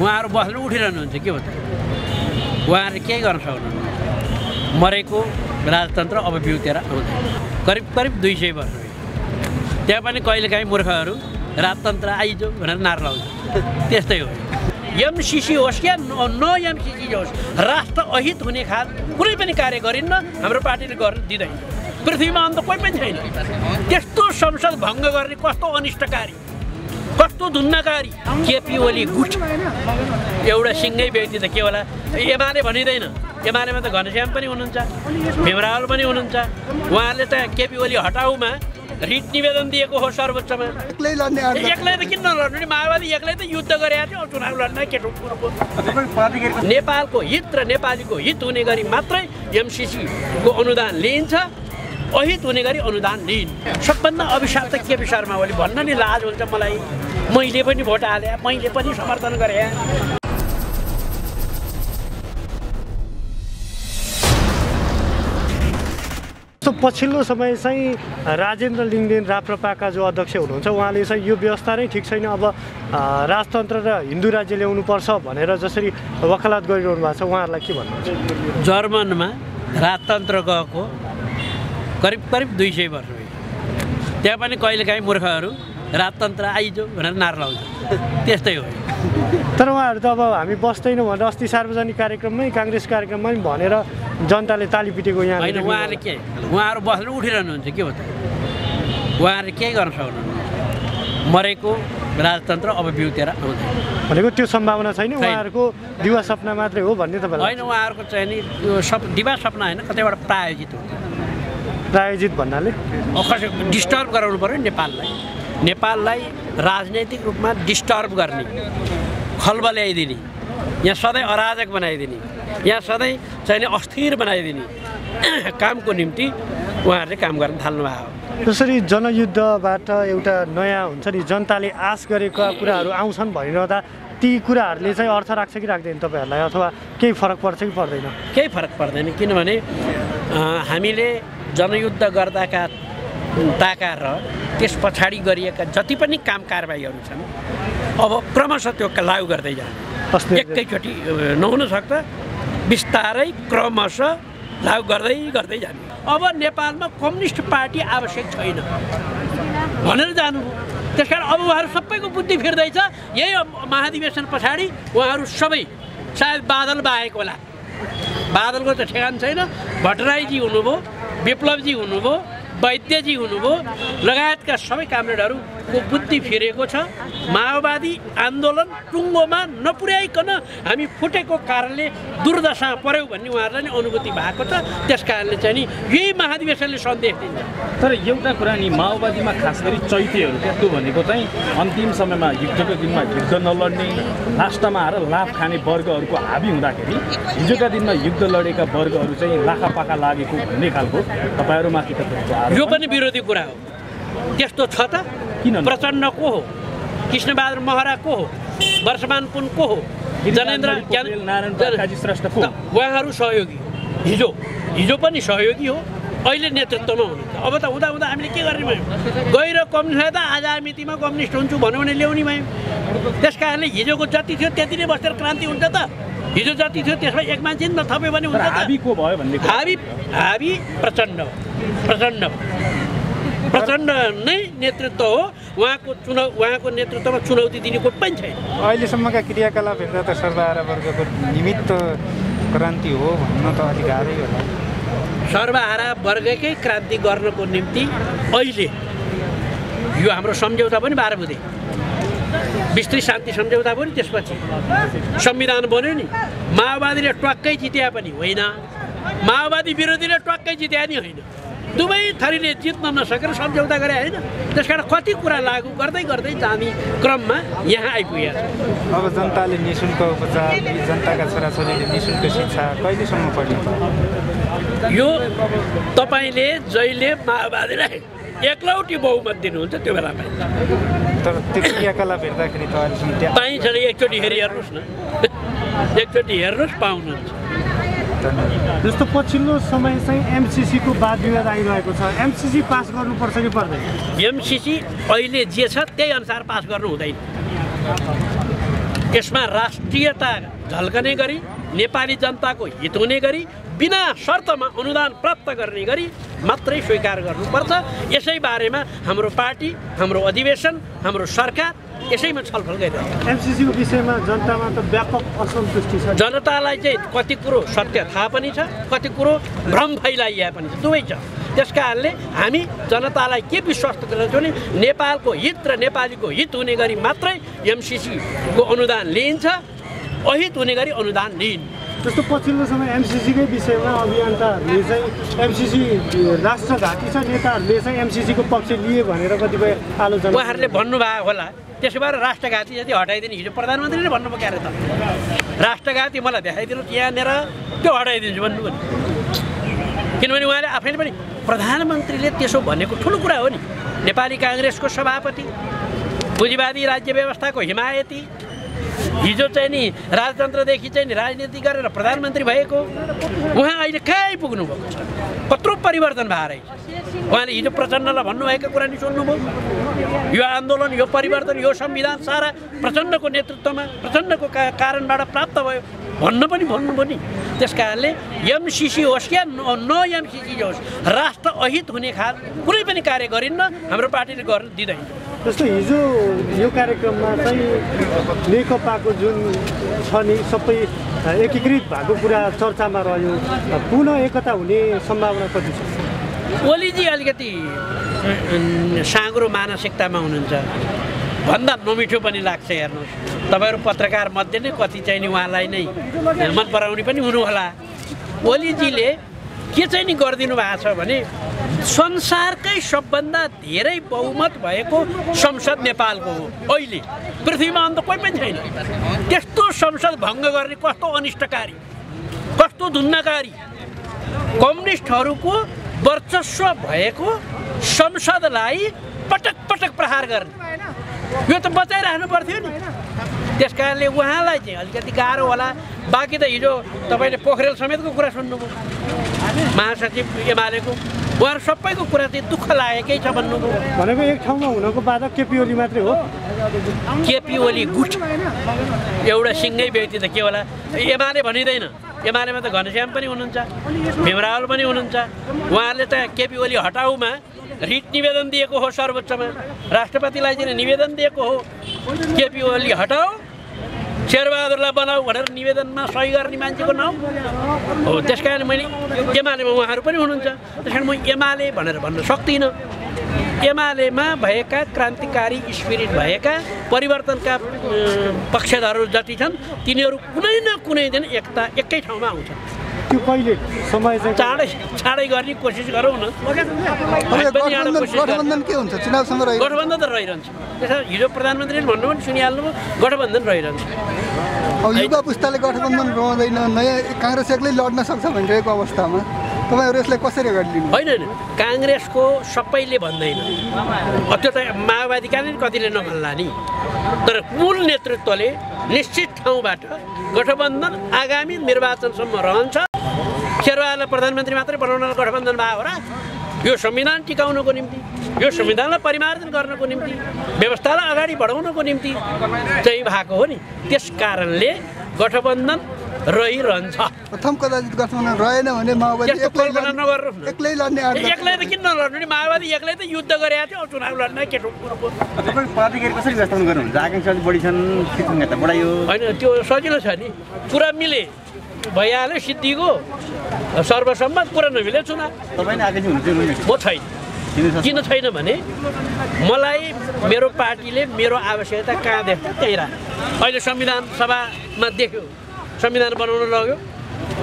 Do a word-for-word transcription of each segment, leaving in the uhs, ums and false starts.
उहाँहरु बस्नु उठिरहनुहुन्छ के भन्नु उहाँहरु केही गर्न सक्नुहुन्न मरेको राजतन्त्र अब बिउतेर आउँदै करिब करिब दुई सय वर्ष त्यहाँ पनि कहिलेकाही मूर्खहरु राजतन्त्र आइजो भनेर नारा लाउँछ त्यस्तै हो एमसीसी होस् या न एमसीसी होस् राष्ट्र अहित हुने खाल कुनै पनि कार्य गरिन्न हाम्रो पार्टीले गर्न दिदैन पृथ्वीमा अन्त कोही पनि छैन त्यस्तो संसद भंग गर्ने कस्तो अनिष्टकारी कस्तो दुन्नाकारी केपी ओली गुट एउटा सिंगै व्यक्ति त के होला एमाले भनिदैन एमालेमा त घनश्याम पनि हुनुहुन्छ भीमरावल पनि हुनुहुन्छ उहाँले त केपी ओली हटाउमा रिट निवेदन दिएको हो सर्वोच्चमा एक्लै लड्ने आर्दा एक्लै त किन नलड्नु नि माओवादी एक्लै त युद्ध गरेको थियो चुनाव लड्न के ठुलो नेपालको हित र नेपालीको हित हुने गरी मात्रै एमसीसी को अनुदान लिन्छ अहित हुने गरी अनुदान लिइन् सबभन्दा अभिशाप त केपी शर्मा ओली भन्न नि लाज हुन्छ मलाई मैले पनि भोट हाले मैले पनि समर्थन गरे। पछिल्लो समय चाहिँ राजेन्द्र लिङदेन राप्रपाका जो अध्यक्ष हुनुहुन्छ उहाँले चाहिँ यो व्यवस्था नै ठीक छैन अब राजतन्त्र र हिन्दू राज्य ल्याउनुपर्छ भनेर जसरी वकालत गरिरहनु भएको छ उहाँहरूलाई के भन्नुहुन्छ? जर्मनमा राजतन्त्र गएको करिब करिब दुई सय वर्ष भयो त्यहाँ पनि कहिलेकाहीँ मूर्खहरू राजतन्त्र आइजो भनेर नारा लाउँछ त्यस्तै हो तर उहाँहरू त अब हामी बस्दैनौँ भनेर अस्ति सार्वजनिक कार्यक्रममै काङ्ग्रेस कार्यक्रममै भनेर जनताले ताली पिटेको यहाँ होइन उहाँहरूले के उहाँहरू बस्नु उठिरहनुहुन्छ के हो त उहाँहरूले केही गर्न सक्नुहुन्न मरेको राजतन्त्र अब बिउतेर आउँदै भनेको त्यो सम्भावना छैन उहाँहरूको दिवा सपना मात्रै हो भन्ने तपाईँलाई होइन उहाँहरूको चाहिँ नि त्यो सब दिवा सपना होइन कतैबाट प्रायोजित हुन्छ प्रायोजित भन्नाले डिस्टर्ब गराउनु पर्यो नेपाललाई नेपाललाई राजनीतिक रूपमा डिस्टर्ब गर्ने खलबल्याइदिने यहाँ सधैँ अराजक बनाइदिने यहाँ सधैँ चाहिँ अस्थिर बनाइदिने कामको निम्ति उहाँहरूले काम गर्न थाल्नुभएको हो। जसरी जनयुद्धबाट एउटा नयाँ हुन्छ नि जनताले आश गरेका कुराहरू आउँछन् भनिरहँदा ती कुराहरूले चाहिँ अर्थ राख्छ कि राख्दैन तपाईँहरूलाई अथवा केही फरक पर्छ कि पर्दैन? केही फरक पर्दैन किनभने हामीले जनयुद्ध गर्दाका ताका र त्यस पछाडि गरिएका जति पनि काम कारबाहीहरू छन् अब क्रमशः त्यो लागू गर्दै जाने एकैचोटि नहुन सक्छ बिस्तारै क्रमशः लागू गर्दै गर्दै जाने अब नेपालमा कम्युनिस्ट पार्टी आवश्यक छैन भनेर जानु त्यस कारण अब उहाँहरू सबैको बुद्धि फिर्दैछ यही महाधिवेशन पछाडि उहाँहरू सबै सायद बादल बाहेक होला बादलको त ठेगान छैन भट्टराईजी हुनुभयो विप्लवजी हुनुभयो वैद्यजी हुनुभयो लगायतका सबै कामरेडहरूको बुद्धि फिरेको छ माओवादी आन्दोलन टुङ्गोमा नपुर्याइकन हामी फुटेको कारणले दुर्दशा पर्यो भन्ने उहाँहरूलाई नै अनुभूति भएको छ त्यस कारणले चाहिँ नि यही महाधिवेशनले सन्देश दिन्छ। तर एउटा कुरा नि माओवादीमा खास गरी चैतेहरू त्यो भनेको चाहिँ अन्तिम समयमा युद्धको दिनमा युद्ध नलड्ने राष्ट्रमा आएर लाभ खाने वर्गहरूको हाबी हुँदाखेरि हिजोका दिनमा युद्ध लडेका वर्गहरू चाहिँ लाखापाका लागेको भन्ने खालको तपाईँहरूमाथि त यो पनि विरोधी कुरा हो त्यस्तो छ त किन? प्रचण्ड को हो कृष्णबहादुर महरा को हो वर्षमान पुन को हो जनेन्द्र ज्ञानराजी श्रेष्ठ को उहाँहरू सहयोगी हिजो हिजो पनि सहयोगी हो अहिले नेतृत्वमा हुनुहुन्छ अब त हुँदा हुँदा हामीले के गर्ने भयौँ गएर कम्युनिस्ट त आज मितिमा कम्युनिस्ट हुन्छु भन्यो भने ल्याउने भयौँ त्यस कारणले हिजोको जति थियो त्यति नै बस्दा क्रान्ति हुन्छ त हिजो जति थियो त्यसमा एक मान्छे नि थप्यो भने हुन्छ त हाबी को भयो भन्ने हाबी हाबी प्रचण्ड प्रचण्ड प्रचण्ड नै नेतृत्व हो उहाँको चुनाव उहाँको नेतृत्वमा चुनौती दिनेको पनि छैन अहिलेसम्मका क्रियाकलाप हेर्दा त सर्वहारा वर्गको निमित्त क्रान्ति हो भन्न त अधिकारै होला सर्वहारा वर्गकै क्रान्ति गर्नको निम्ति अहिले यो हाम्रो सम्झौता पनि बाह्र बुधे विस्तृत शान्ति सम्झौता पनि त्यसपछि संविधान बन्यो नि माओवादीले ट्वाक्कै जित्या पनि होइन माओवादी विरोधीले ट्वाक्कै जित्या नि होइन दुवै थरीले जित्न नसकेर सम्झौता गरे होइन त्यस कारण कति कुरा लागू गर्दै गर्दै जाने क्रममा यहाँ आइपुगेछ। अब जनताले नि शुल्क उपचार जनताका छोराछोरीले नि शुल्क शिक्षा कहिलेसम्म पर्ने यो तपाईँले जहिले माओवादीलाई एकलौटी बहुमत दिनुहुन्छ त्यो बेलामा तर त्यो क्रियाकलाप हेर्दाखेरि त अहिलेसम्म पाइन्छ एकचोटि हेरि हेर्नुहोस् न एकचोटि हेर्नुहोस् पाउनुहुन्छ। जस्तो पछिल्लो समय चाहिँ एमसीसीको वाद विवाद आइरहेको छ एमसीसी पास गर्नुपर्छ कि पर्दैन? एमसीसी अहिले जे छ त्यही अनुसार पास गर्नु हुँदैन यसमा राष्ट्रियता झल्कने गरी नेपाली जनताको हित हुने गरी बिना शर्तमा अनुदान प्राप्त गर्ने गरी मात्रै स्वीकार गर्नुपर्छ। यसै बारेमा हाम्रो पार्टी, हाम्रो अधिवेशन, हाम्रो सरकार यसैमा छलफल गरिरहेछ। एमसीसीको विषयमा जनतामा त व्यापक असन्तुष्टि छ। जनतालाई चाहिँ कति कुरो सत्य थाहा पनि छ, कति कुरो भ्रम फैलाइया पनि छ, दुवै छ। त्यसकारणले हामी जनतालाई के विश्वस्त गर्छौं भने नेपालको हित र नेपालीको हित हुने गरी मात्रै एमसीसीको अनुदान लिइन्छ, अहित हुने गरी अनुदान लिइन। जस्तो पछिल्लो समय एमसीसीकै विषयमा अभियन्ताहरूले चाहिँ एमसीसी राष्ट्रघाती छ, नेताहरूले चाहिँ एमसीसीको पक्ष लिए भनेर कतिपय आलोचना उहाँहरूले भन्नुभएको होला। त्यसैबाट राष्ट्रघाती जति हटाइदिने हिजो प्रधानमन्त्रीले भन्नुभएको अरे त राष्ट्रघाती मलाई देखाइदिनु यहाँनिर त्यो हटाइदिन्छु भन्नु भने, किनभने उहाँले आफैले पनि प्रधानमन्त्रीले त्यसो भनेको ठुलो कुरा हो नि। नेपाली काङ्ग्रेसको सभापति, पुँजीवादी राज्य व्यवस्थाको हिमायती, हिजो चाहिँ नि राजतन्त्रदेखि चाहिँ नि राजनीति गरेर प्रधानमन्त्री भएको उहाँ अहिले कहाँ आइपुग्नु भएको छ, कत्रो परिवर्तन भएर उहाँले हिजो प्रचण्डलाई भन्नुभएको कुरा नि सुन्नुभयो। यो आन्दोलन, यो परिवर्तन, यो संविधान सारा प्रचण्डको नेतृत्वमा, प्रचण्डको कारणबाट प्राप्त भयो भन्न पनि भन्नुभयो नि। त्यस कारणले एमसीसी होस् या न एमसीसी होस्, राष्ट्र अहित हुने खाल कुनै पनि कार्य गरिन्न, हाम्रो पार्टीले गर्न दिँदैन। जस्तो हिजो यो कार्यक्रममा चाहिँ नेकपाको जुन छ नि सबै एकीकृत भएको कुरा चर्चामा रह्यो, पुनः एकता हुने सम्भावना कति छ? ओलीजी अलिकति साँग्रो मानसिकतामा हुनुहुन्छ भन्दा नमिठो पनि लाग्छ। हेर्नुहोस्, तपाईँहरू पत्रकार मध्ये नै कति चाहिँ नि उहाँलाई नै मन पराउने पनि हुनुहोला। ओलीजीले के चाहिँ नि गरिदिनु भएको छ भने संसारकै सबभन्दा धेरै बहुमत भएको संसद नेपालको हो। अहिले पृथ्वीमा अन्त कोही पनि छैन त्यस्तो संसद भङ्ग गर्ने। कस्तो अनिष्टकारी, कस्तो धुन्नाकारी, कम्युनिस्टहरूको वर्चस्व भएको संसदलाई पटक पटक प्रहार गर्ने, यो त बचाइराख्नु पर्थ्यो नि। त्यस कारणले उहाँलाई चाहिँ अलिकति गाह्रो होला। बाँकी त हिजो तपाईँले पोखरेल समेतको कुरा सुन्नुभयो, महासचिव एमालेको, उहाँहरू सबैको कुरा चाहिँ दुःख लागेकै छ भन्नुभयो। भनेको एक ठाउँमा हुनको बाधक केपी ओली मात्रै हो? केपी ओली गुट एउटा सिङ्गै व्यक्ति त के होला, एमाले भनिँदैन। एमालेमा त घनश्याम पनि हुनुहुन्छ, भीमरावल पनि हुनुहुन्छ। उहाँहरूले त केपी ओली हटाउमा रिट निवेदन दिएको हो, सर्वोच्चमा राष्ट्रपतिलाई चाहिँ निवेदन दिएको हो केपी ओली हटाऊ, शेरबहादुरलाई बनाऊ भनेर निवेदनमा सही गर्ने मान्छेको नाउँ हो। त्यस कारण मैले एमालेमा उहाँहरू पनि हुनुहुन्छ, त्यस कारण म एमाले भनेर भन्न सक्दिनँ। एमालेमा भएका क्रान्तिकारी स्पिरिट भएका परिवर्तनका पक्षधरहरू जति छन् तिनीहरू कुनै न कुनै दिन एकता एकै ठाउँमा आउँछन्। त्यो कहिले समय चाहिँ चाँडै चाँडै गर्ने कोसिस गरौँ न। गठबन्धन के हुन्छ? चुनावसँग रह्यो गठबन्धन त रहिरहन्छ। त्यसमा हिजो प्रधानमन्त्रीले भन्नु पनि सुनिहाल्नुभयो, गठबन्धन रहिरहन्छ। अब युवा पुस्ताले गठबन्धन रहँदैन, नयाँ काङ्ग्रेस एक्लै लड्न सक्छ भनिरहेको अवस्थामा तपाईँहरू यसलाई कसरी अगाडि लिनु? होइन होइन, काङ्ग्रेसको सबैले भन्दैन, त्यो त माओवादीकाले कतिले नभन्ला नि, तर मूल नेतृत्वले निश्चित ठाउँबाट गठबन्धन आगामी निर्वाचनसम्म रहन्छ। शेरबहादुरलाई प्रधानमन्त्री मात्रै बनाउन गठबन्धन भयो होला? यो संविधान टिकाउनको निम्ति, यो संविधानलाई परिमार्जन गर्नको निम्ति, व्यवस्थालाई अगाडि बढाउनको निम्ति चाहिँ भएको हो नि। त्यस कारणले गठबन्धन रहिरहन्छ। प्रथम कदाचित गठबन्धन रहेन भने माओवादी एक्लै लड्ने, एक्लै त किन नलड्नु नि? माओवादी एक्लै त युद्ध गरेको थियो, चुनाव लड्न के ठुलो पदाधिकारी कसरी जस्ताउनु गर्नुहुन्छ? आकाङ्क्षाहरू बढी छन्, बढायो होइन, त्यो सजिलो छ नि। कुरा मिले भइहाल्यो, सिद्धिको सर्वसम्मत, कुरा नमिले चुनाव। म छैन। किन छैन भने मलाई मेरो पार्टीले मेरो आवश्यकता कहाँ देख्छ त्यही राख। अहिले संविधान सभामा देख्यो संविधान बनाउन लग्यो,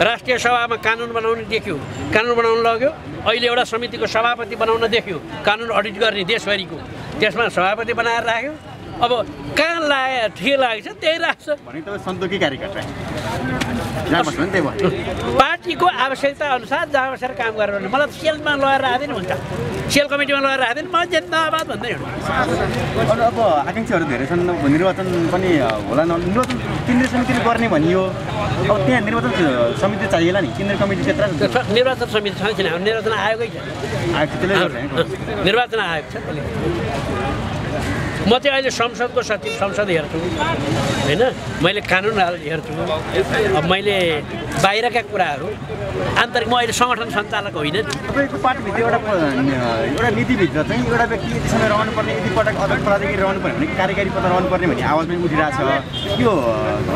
राष्ट्रिय सभामा कानुन बनाउने देख्यो कानुन बनाउन लग्यो, अहिले एउटा समितिको सभापति बनाउन देख्यो, कानुन अडिट गर्ने देशभरिको, त्यसमा सभापति बनाएर राख्यो। अब कहाँ लाए ठिक लागेछ त्यही राख्छ। पार्टीको आवश्यकता अनुसार जहाँ बसेर काम गरेर मलाई सेलमा लगेर राख्दैन हुन्छ, सेल कमिटीमा लगेर राख्दैन, म जिन्दाबाद भन्दै हुनु। अब आकाङ्क्षाहरू धेरै छन्, निर्वाचन पनि होला, निर्वाचन केन्द्रीय समितिले गर्ने भनियो, अब त्यहाँ निर्वाचन समिति चाहिएला नि? केन्द्रीय कमिटी क्षेत्र निर्वाचन समिति छैन, किन हाम्रो निर्वाचन आयोगै छ, निर्वाचन आयोग छ। म चाहिँ अहिले संसदको सचिव संसद हेर्छु हैन मैले कानुनहरु हेर्छु अब मैले बाहिरका कुराहरु आन्तरिक म अहिले संगठन सञ्चालक होइन तपाईको पार्टी भित्र एउटा एउटा नीति भित्र चाहिँ एउटा व्यक्ति यति समय रहनु पर्ने यति पटक अध्यक्ष पदाधिकारी रहनु पर्ने भने कार्यकारी पद रहनु पर्ने भन्ने आवाज पनि उठिराछ यो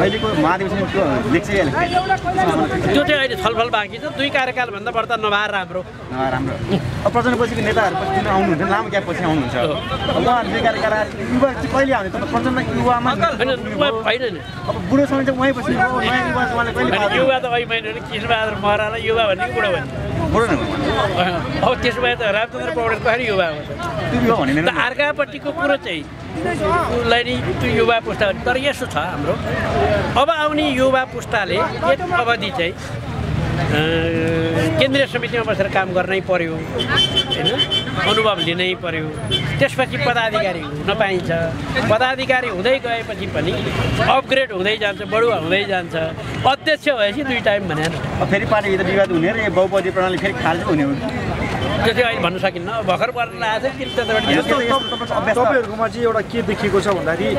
अहिलेको महाधिवेशनको लेख्छ त्यो चाहिँ अहिले छलफल बाँकी छ दुई कार्यकाल भन्दा बढ्ता नभएर राम्रो राम्रो अब प्रचण्डपछिको नेताहरु पछि आउनुहुन्छ लामो ग्याप पछि आउनुहुन्छ उहाँहरुले कार्यकाल युवा कहिले आउने त प्रचण्ड युवामा हैन अब बुढो समय चाहिँ उही पछि नयाँ युवा उहाँले कहिले युवा त अहि महिना नि किशबहादुर महराला युवा भन्ने बुढो भन्छ बुढो न अब त्यसो भए त रामचन्द्र पौडेल कसरी युवा हुन्छ त्यो भन्ने त अर्कापट्टिको कुरो चाहिँ उलाई नि त्यो युवा पुस्ता तर यसो छ हाम्रो अब आउने युवा पुस्ताले एक अवधि चाहिँ केन्द्रीय समितिमा बसेर काम गर्नै पर्यो हैन अनुभव लिनै पर्यो त्यसपछि पदाधिकारी हुन पाइन्छ पदाधिकारी हुँदै गएपछि पनि अपग्रेड हुँदै जान्छ बढुवा हुँदै जान्छ अध्यक्ष भएपछि दुई टाइम भनेर फेरि पार्टीभित्र विवाद हुने र यो बहुपदी प्रणाली फेरि खाल्छ हुने हो त्यो चाहिँ अहिले भन्न सकिन्न भर्खर पर्न आएछ कि तपाईहरुकोमा चाहिँ एउटा के देखिएको छ भन्दाखेरि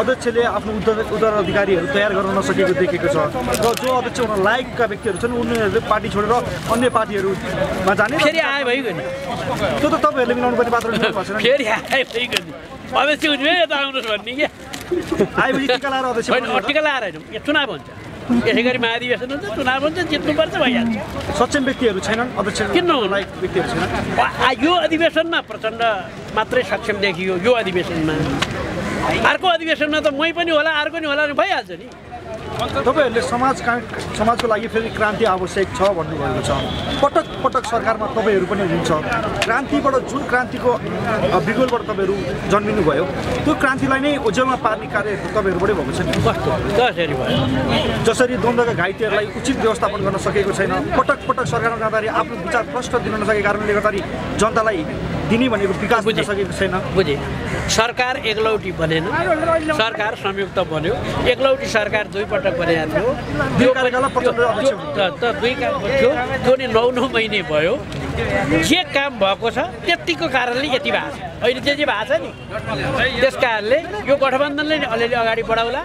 अध्यक्षले आफ्नो उत्तराधिकारीहरु तयार गर्न नसकेको देखिएको छ र जो अध्यक्ष हुन लायकका व्यक्तिहरु छन् उनीहरुले पार्टी छोडेर अन्य पार्टीहरुमा जाने फेरि आए भइगयो नि त्यो त तपाईहरुले मिलाउनु पर्ने बात रहेछ फेरि आए भइगयो नि अवश्य उठ्यो यता आउनुस् भन्ने के आएपछि टिका लाएर अध्यक्ष होइन टिका लाएर हैन यो चुनाव हुन्छ यसैगरी महाधिवेशन हुन्छ चुनाव हुन्छ जित्नुपर्छ भइहाल्छ सक्षम व्यक्तिहरु छैनन् अध्यक्ष किन लायक व्यक्तिहरु छैनन् यो अधिवेशनमा प्रचण्ड मात्रै सक्षम देखियो यो अधिवेशनमा अर्को अधिवेशनमा त मै पनि होला अर्को नि होला नि भइहाल्छ नि तपाईहरुले समाज समाजको लागि फेरि क्रान्ति आवश्यक छ भन्नु भएको छ पटक पटक सरकारमा तपाईहरु पनि हुनुहुन्छ क्रान्तिबाट जुन क्रान्तिको बिगोलबाट तपाईहरु जन्मिनु भयो त्यो क्रान्तिलाई नै ओझेलमा पार्ने कार्य तपाईहरुबाटै भएको छ कस्तो कसरी भयो जसरी द्वन्द्वका घाइतेहरुलाई उचित व्यवस्थापन गर्न सकेको छैन पटक पटक सरकारमा जाँदाखेरि आफ्नो विचार प्रष्ट दिन नसकेको कारणले गर्दा जनतालाई दिने भनेको विकास हुन सकेको छैन बुझे सरकार एकलौटी बनेन सरकार संयुक्त बन्यो एकलौटी सरकार दुई पटक बनेको थियो त्यो त दुई काम थियो त्यो नि नौ नौ महिने भयो जे काम भएको छ त्यतिको कारणले यति भएको छ अहिले जे जे भएको छ नि त्यस कारणले यो गठबन्धनले नि अलिअलि अगाडि बढाउला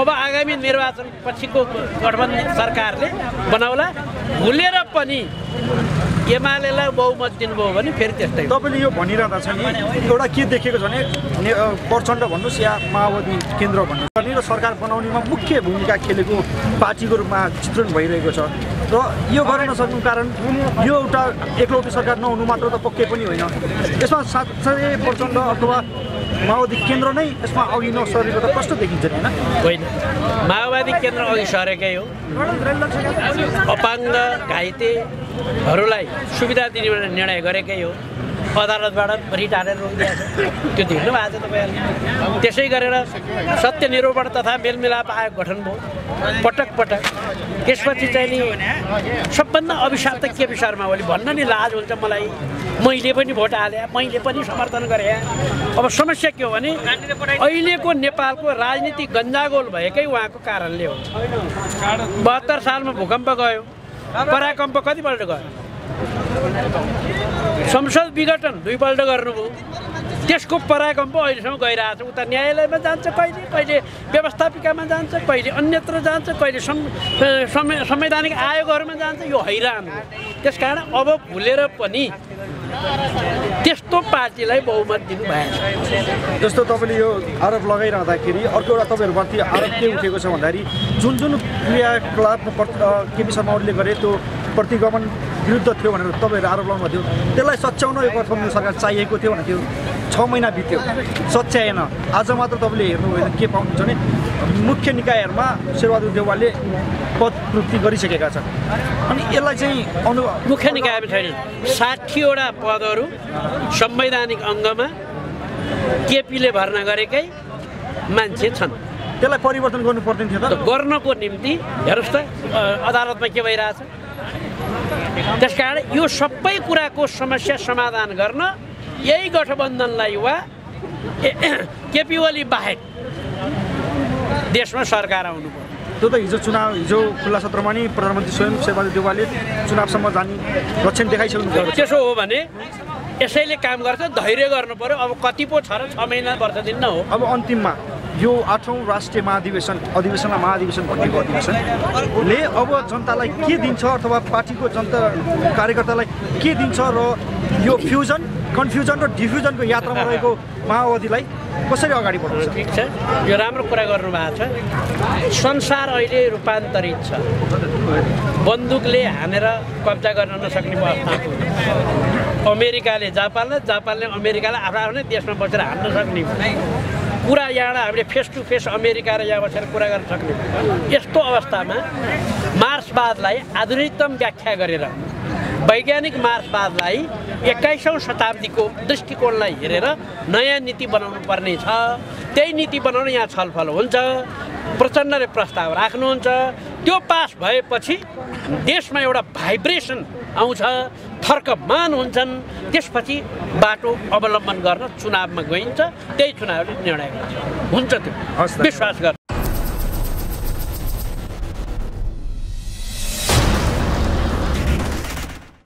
अब आगामी निर्वाचन पछिको गठबन्धन सरकारले बनाउला भुलेर पनि एमालेलाई बहुमत दिनुभयो भने फेरि त्यस्तै तपाईले यो भनिरहँदा छ नि एउटा के देखेको छ भने प्रचण्ड भन्नुस् या माओवादी केन्द्र भन्नुस् र सरकार बनाउनेमा मुख्य भूमिका खेलेको पार्टीको रूपमा चित्रण भइरहेको छ र यो गर्न नसक्नु कारण यो एउटा एकलौटी सरकार नहुनु मात्र त पक्कै पनि होइन यसमा साथसाथै प्रचण्ड अथवा माओवादी केन्द्र नै यसमा अघि नसरेको त प्रष्ट देखिन्छ नि होइन माओवादी केन्द्र अघि सरेकै हो अपाङ्ग घाइतेहरूलाई सुविधा दिने निर्णय गरेकै हो अदालतबाट रिट हालेर रोकिदिएको छ त्यो देख्नु भएको छ तपाईँहरूले त्यसै गरेर सत्य निरूपण तथा मेलमिलाप आयोग गठन भयो पटक पटक त्यसपछि चाहिँ नि सबभन्दा अभिशाप्त केपी शर्मा ओली भन्न नि लाज हुन्छ मलाई मैले पनि भोट हाले मैले पनि समर्थन गरे अब समस्या के हो भने अहिलेको नेपालको राजनीति गन्जागोल भएकै उहाँको कारणले हो बहत्तर सालमा भूकम्प गयो पराकम्प कतिपल्ट गयो संसद विघटन दुईपल्ट गर्नुभयो त्यसको पराकम्प अहिलेसम्म गइरहेछ उता न्यायालयमा जान्छ कहिले कहिले व्यवस्थापिकामा जान्छ कहिले अन्यत्र जान्छ कहिले संवैधानिक आयोगहरूमा जान्छ यो हैरान हो त्यस कारण अब भुलेर पनि त्यस्तो पार्टीलाई बहुमत दिनु भएन जस्तो तपाईले यो आरोप लगाइरहँदाखेरि अर्को एउटा तपाईहरुमाथि आरोप के उठेको छ भन्दाखेरि जुन जुन क्रियाकलाप केपी शर्मा ओलीले गरे त्यो प्रतिगमन विरुद्ध थियो भनेर तपाईहरु आरोप लगाउनु थियो त्यसलाई सच्याउन एक अर्थमा सरकार चाहिएको थियो भनेको छ महिना बित्यो सच्याएन आज मात्र तपाईले हेर्नु भएन के पाउनुहुन्छ भने मुख्य निकायहरुमा शेरबहादुर देउवाले पदपूर्ति गरिसकेका छन् अनि यसलाई चाहिँ अनु मुख्य निकायमा छैन साठी वटा पदहरु संवैधानिक अंगमा केपीले भर्ना गरेकै मान्छे छन् त्यसलाई परिवर्तन गर्नु पर्दैन थियो त गर्नको निम्ति हेर्नुस् त अदालतमा के भइरहेछ त्यसकारण यो सबै कुराको समस्या समाधान गर्न यही गठबन्धनलाई वा केपी ओली बाहेक देशमा सरकार आउनु पर्यो त्यो त हिजो चुनाव हिजो खुल्ला सत्रमा नि प्रधानमन्त्री स्वयं शेरबहादुर देउवाले चुनावसम्म जाने लक्षण देखाइसक्नु भएको त्यसो हो भने यसैले काम गर्छ धैर्य गर्नु पर्यो अब कति पो छ र छ महिना वर्ष दिन न हो अब अन्तिममा यो आठौं राष्ट्रिय महाधिवेशन अधिवेशन महाधिवेशन भन्ने अधिवेशनले अब जनतालाई के दिन्छ अथवा पार्टीको जनता कार्यकर्तालाई के दिन्छ र यो फ्युजन कन्फ्युजन र डिफ्युजनको यात्रामा रहेको माओवादीलाई कसरी अगाडि बढाउँछ ठीक छ यो राम्रो कुरा गर्नु भएको छ संसार अहिले रूपान्तरित छ बन्दुकले हानेर कब्जा गर्न नसक्ने अवस्था अमेरिकाले जापानले जापानले अमेरिकालाई आफ्नो आफ्नै देशमा बसेर हान्न सक्ने कुरा यहाँ हामीले फेस टु फेस अमेरिका र यहाँ बसेर कुरा गर्न सक्ने यस्तो अवस्थामा मार्क्सवादलाई आधुनिकतम व्याख्या गरेर वैज्ञानिक मार्क्सवादलाई एक्काइसौं शताब्दीको दृष्टिकोणलाई हेरेर नयाँ नीति बनाउनु पर्ने छ त्यही नीति बनाउन यहाँ छलफल हुन्छ प्रचण्डले प्रस्ताव राख्नुहुन्छ त्यो पास भएपछि देशमा एउटा भाइब्रेसन आउँछ थर्कमान हुन्छन् त्यसपछि बाटो अवलम्बन गर्न चुनावमा गइन्छ त्यही चुनावले निर्णय हुन्छ त्यो विश्वास गर्नु